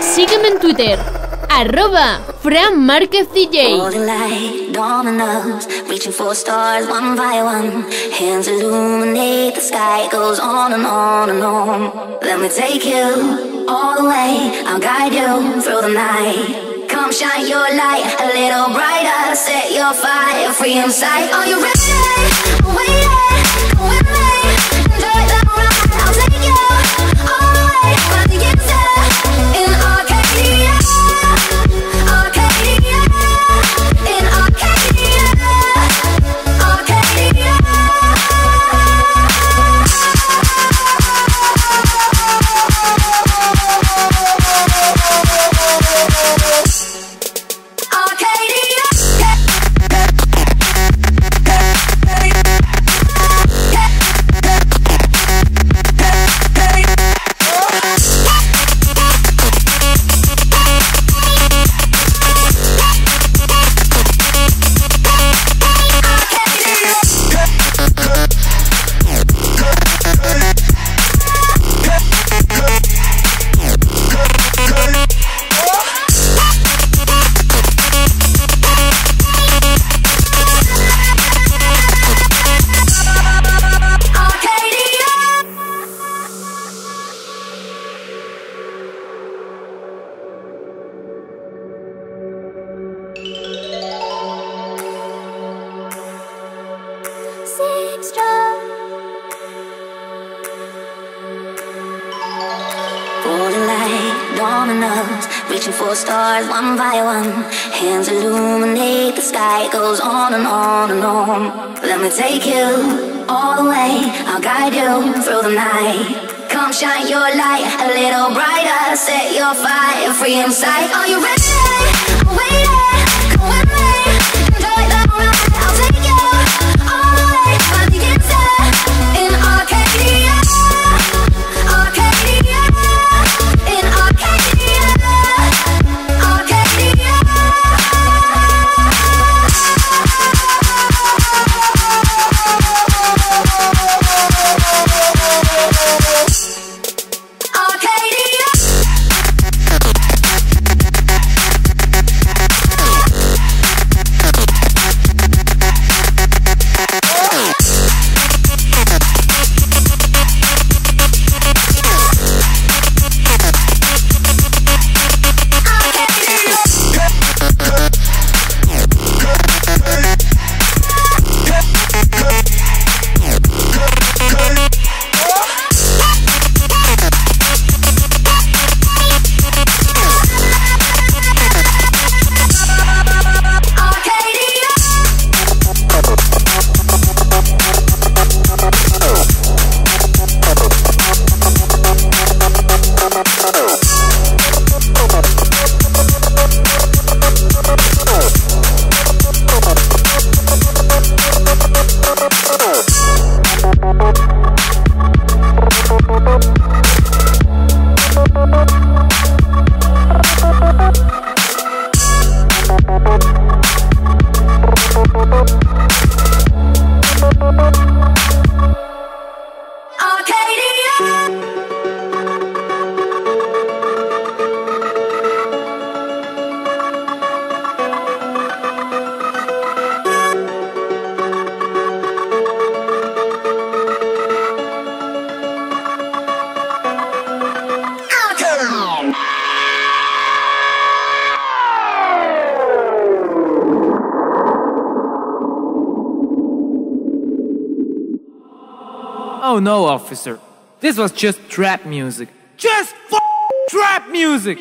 Sígueme en Twitter, @FranMárquezDJ. Golden light, dominoes, reaching for stars one by one. Hands illuminate the sky, it goes on and on and on. Let me take you all the way, I'll guide you through the night. Come shine your light a little brighter, set your fire free inside. Are you ready? Are we ready? Dominoes, reaching for stars one by one. Hands illuminate the sky, it goes on and on and on. Let me take you all the way, I'll guide you through the night. Come shine your light a little brighter, set your fire free inside. Are you ready? Are we ready? Come with me, enjoy the ride. I'll take you all the way by the inside in Arcadia. Oh no, officer. This was just trap music. Just trap music.